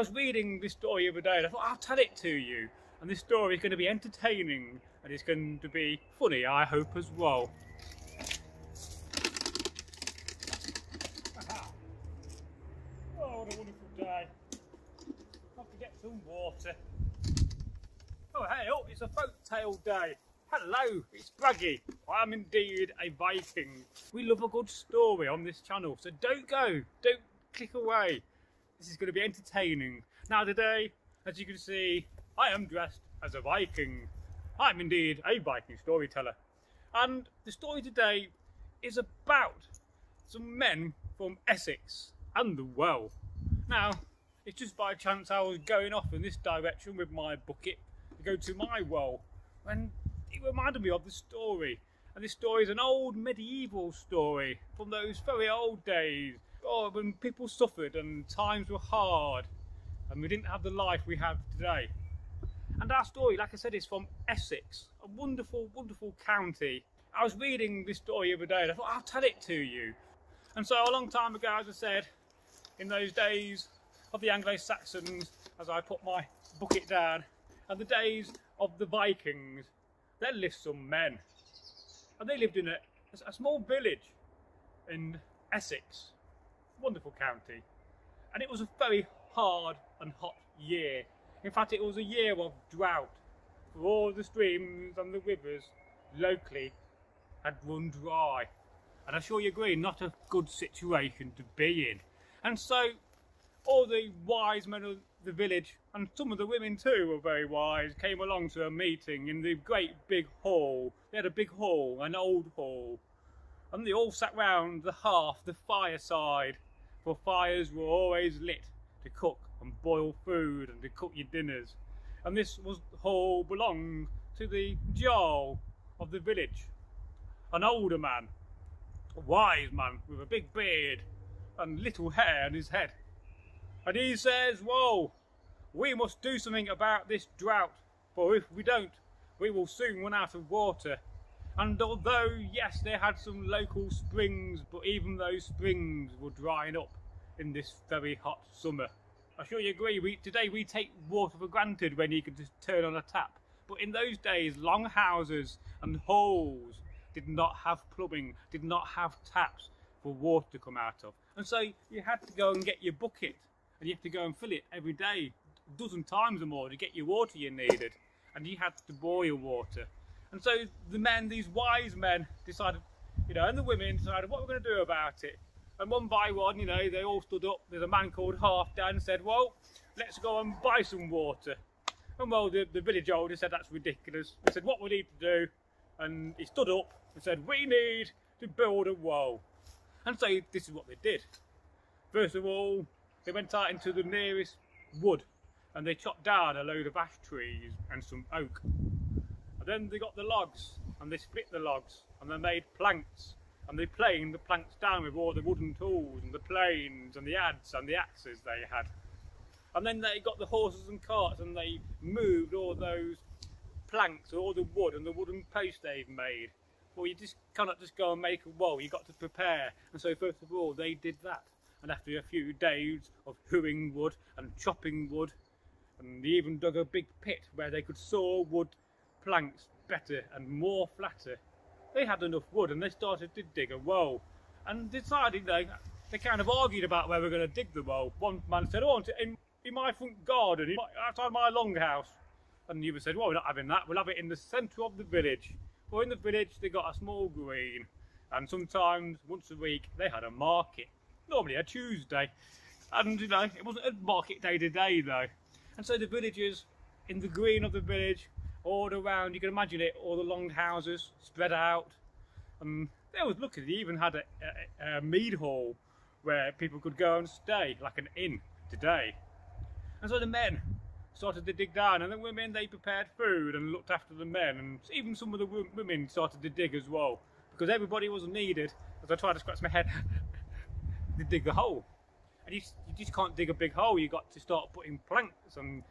was reading this story the other day and I thought, I'll tell it to you. And this story is going to be entertaining and it's going to be funny, I hope, as well. Aha. Oh, what a wonderful day. I'll have to get some water. Oh, hey, oh, it's a folk-tale day. Hello, it's Bragi. I am indeed a Viking. We love a good story on this channel, so don't go, don't click away. This is going to be entertaining. Now today, as you can see, I am dressed as a Viking. I am indeed a Viking storyteller. And the story today is about some men from Essex and the well. Now, it's just by chance I was going off in this direction with my bucket to go to my well. And it reminded me of the story. And this story is an old medieval story from those very old days. Oh, when people suffered and times were hard and we didn't have the life we have today. And our story, like I said, is from Essex, a wonderful, wonderful county. I was reading this story the other day and I thought, I'll tell it to you. And so a long time ago, as I said, in those days of the Anglo-Saxons, as I put my bucket down, and the days of the Vikings, there lived some men. And they lived in a small village in Essex, wonderful county. And it was a very hard and hot year. In fact, it was a year of drought, for all the streams and the rivers locally had run dry. And I sure you agree, not a good situation to be in. And so all the wise men of the village, and some of the women too were very wise, came along to a meeting in the great big hall. They had a big hall, an old hall, and they all sat round the hearth, the fireside, for fires were always lit to cook and boil food and to cook your dinners. And this was hall belonged to the Jarl of the village, an older man, a wise man with a big beard and little hair on his head. And he says, "Whoa, we must do something about this drought, for if we don't, we will soon run out of water." And although, yes, they had some local springs, but even those springs were drying up in this very hot summer. I'm sure you agree, today we take water for granted when you can just turn on a tap. But in those days, long houses and halls did not have plumbing, did not have taps for water to come out of. And so you had to go and get your bucket. And you have to go and fill it every day, a dozen times or more, to get your water you needed. And you had to boil water. And so the men, these wise men, decided, you know, and the women decided what we're going to do about it. And one by one, you know, they all stood up. There's a man called Half Dan said, "Well, let's go and buy some water." And well, the village elder said, "That's ridiculous." He said, "What we need to do?" And he stood up and said, "We need to build a well." And so this is what they did. First of all, they went out into the nearest wood and they chopped down a load of ash trees and some oak. And then they got the logs and they split the logs and they made planks and they planed the planks down with all the wooden tools and the planes and the adze and the axes they had. And then they got the horses and carts and they moved all those planks, all the wood and the wooden posts they've made. Well, you just cannot just go and make a wall, you've got to prepare. And so first of all, they did that. And after a few days of hewing wood and chopping wood, and they even dug a big pit where they could saw wood planks better and more flatter, they had enough wood and they started to dig a well. And decided they kind of argued about where we're going to dig the well. One man said, "Oh, I want it in my front garden, outside my longhouse." And the other said, "Well, we're not having that, we'll have it in the centre of the village." Well, in the village they got a small green, and sometimes once a week they had a market. Normally a Tuesday, and you know, it wasn't a market day today though. And so the villagers in the green of the village, all around, you can imagine it, all the long houses spread out. And they was lucky, they even had a mead hall where people could go and stay, like an inn today. And so the men started to dig down, and the women, they prepared food and looked after the men, and even some of the women started to dig as well, because everybody was needed. As I tried to scratch my head, to dig the hole, and you just can't dig a big hole, you got to start putting planks and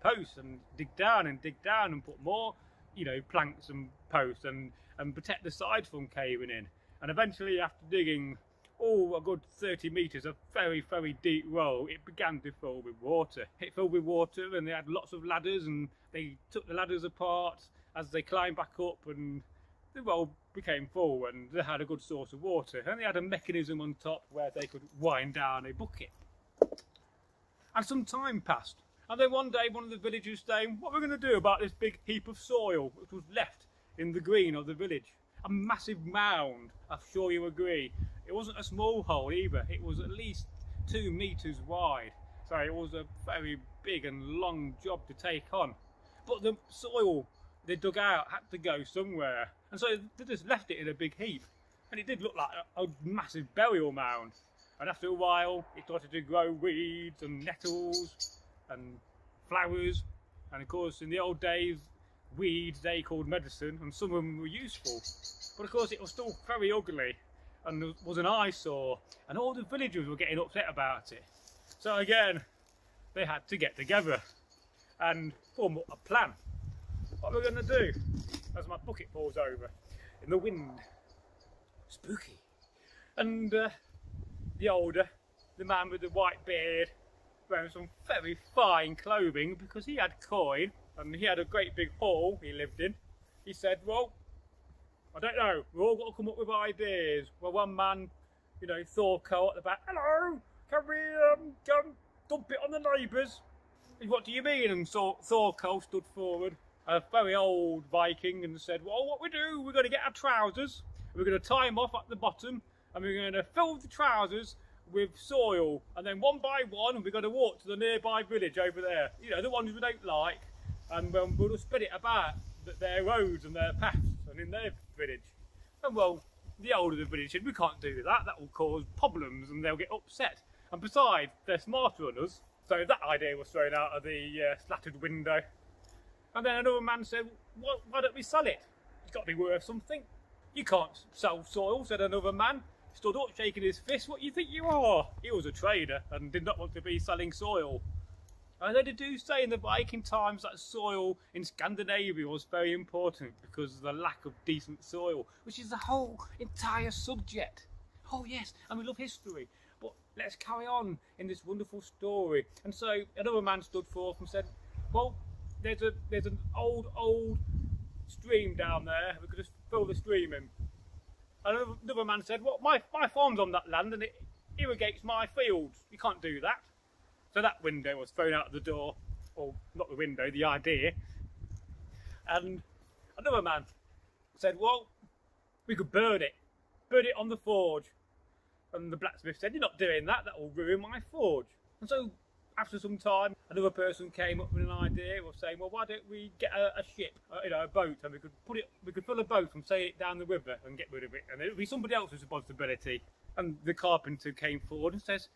posts and dig down and put more, you know, planks and posts and protect the sides from caving in. And eventually, after digging all a good 30 metres of very, very deep row, it began to fill with water. It filled with water and they had lots of ladders and they took the ladders apart as they climbed back up, and the row became full and they had a good source of water. And they had a mechanism on top where they could wind down a bucket. And some time passed. And then one day one of the villagers saying, what are we going to do about this big heap of soil which was left in the green of the village? A massive mound, I'm sure you agree. It wasn't a small hole either, it was at least 2 metres wide. So it was a very big and long job to take on. But the soil they dug out had to go somewhere. And so they just left it in a big heap. And it did look like a massive burial mound. And after a while, it started to grow weeds and nettles and flowers. And of course, in the old days, weeds they called medicine, and some of them were useful. But of course, it was still very ugly and was an eyesore, and all the villagers were getting upset about it. So again, they had to get together and form up a plan. What are we going to do? As my bucket falls over in the wind. Spooky. And the older, the man with the white beard, wearing some very fine clothing because he had coin and he had a great big hall he lived in. He said, well, I don't know, we've all got to come up with ideas. Well, one man, you know, Thorko at the back, hello, can we go and dump it on the neighbours? What do you mean? And so Thorko stood forward, a very old Viking, and said, well, what we do, we're going to get our trousers, we're going to tie them off at the bottom, and we're going to fill the trousers with soil, and then one by one we're going to walk to the nearby village over there, you know, the ones we don't like, and we'll just spread it about their roads and their paths and in their village. And well, the older the village said, we can't do that, that will cause problems and they'll get upset, and besides they're smarter than us. So that idea was thrown out of the slatted window. And then another man said, why don't we sell it? It's got to be worth something. You can't sell soil, said another man. Stood up shaking his fist, what do you think you are? He was a trader and did not want to be selling soil. And they do say in the Viking times that soil in Scandinavia was very important because of the lack of decent soil, which is the whole entire subject. Oh yes, and we love history, but let's carry on in this wonderful story. And so another man stood forth and said, well, there's an old stream down there, we could just fill the stream in. And another man said, well, my farm's on that land and it irrigates my fields. You can't do that. So that window was thrown out of the door, or not the window, the idea. And another man said, well, we could burn it on the forge. And the blacksmith said, you're not doing that, that will ruin my forge. And so after some time, another person came up with an idea of saying, well, why don't we get a ship, you know, a boat, and we could fill a boat and sail it down the river and get rid of it, and it would be somebody else's responsibility. And the carpenter came forward and says,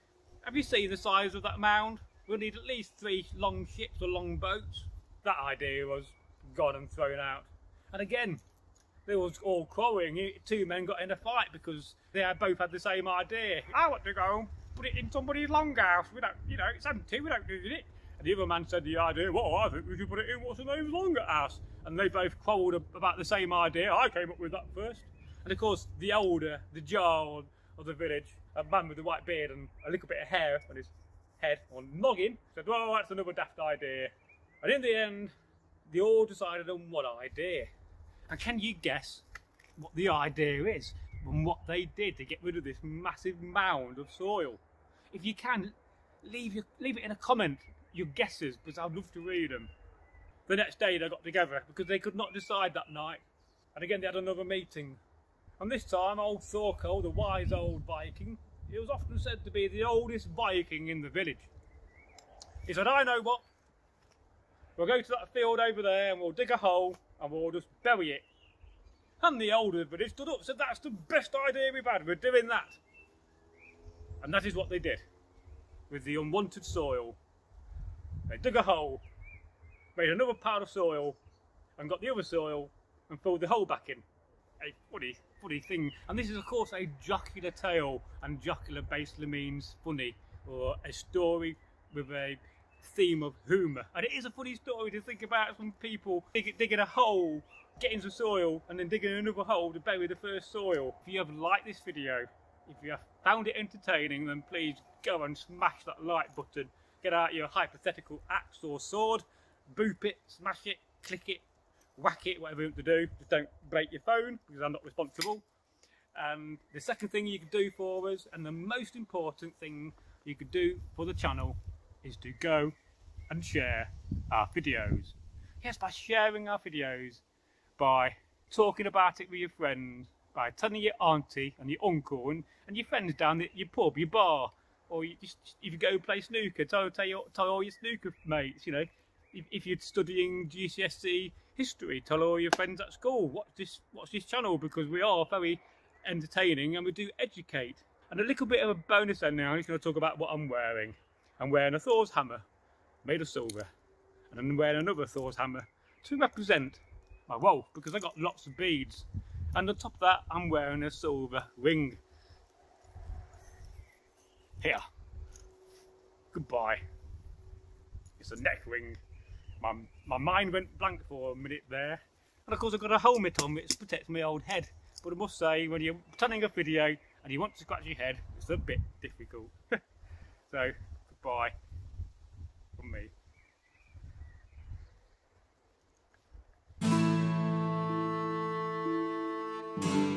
have you seen the size of that mound? We'll need at least 3 long ships or long boats. That idea was gone and thrown out. And again, they was all quarrelling. 2 men got in a fight because they both had the same idea. I want to go put it in somebody's longhouse, we don't, you know, it's empty, we don't do it. And the other man said the idea, well, I think we should put it in what's the name's longhouse. And they both quarrelled about the same idea. I came up with that first. And of course, the elder, the Jarl of the village, a man with a white beard and a little bit of hair on his head, or noggin, said, well, that's another daft idea. And in the end, they all decided on one idea. And can you guess what the idea is? And what they did to get rid of this massive mound of soil. If you can, leave it in a comment, your guesses, because I'd love to read them. The next day they got together because they could not decide that night. And again they had another meeting. And this time old Thorko, the wise old Viking, he was often said to be the oldest Viking in the village. He said, I know what, we'll go to that field over there and we'll dig a hole and we'll just bury it. And the older village stood up and said, that's the best idea we've had, we're doing that. And that is what they did with the unwanted soil. They dug a hole, made another pile of soil, and got the other soil and filled the hole back in. A funny, funny thing. And this is of course a jocular tale, and jocular basically means funny, or a story with a theme of humour. And it is a funny story to think about some people digging a hole, getting some soil, and then digging another hole to bury the first soil. If you have liked this video, If you have found it entertaining, then please go and smash that like button. Get out your hypothetical axe or sword, boop it, smash it, click it, whack it, whatever you want to do. Just don't break your phone, because I'm not responsible. And the second thing you can do for us, and the most important thing you could do for the channel, is to go and share our videos. Yes, by sharing our videos, by talking about it with your friends, by telling your auntie and your uncle and your friends down at your pub, your bar, or you just, if you go play snooker, tell all your snooker mates, you know. If you're studying GCSE history, tell all your friends at school, watch this channel, because we are very entertaining and we do educate. And a little bit of a bonus then now, I'm just going to talk about what I'm wearing. I'm wearing a Thor's hammer made of silver, and I'm wearing another Thor's hammer to represent my wolf, because I got lots of beads. And on top of that, I'm wearing a silver ring. Here. Goodbye. It's a neck ring. My mind went blank for a minute there. And of course I've got a helmet on which protects my old head. But I must say, when you're planning a video and you want to scratch your head, it's a bit difficult. So, goodbye from me.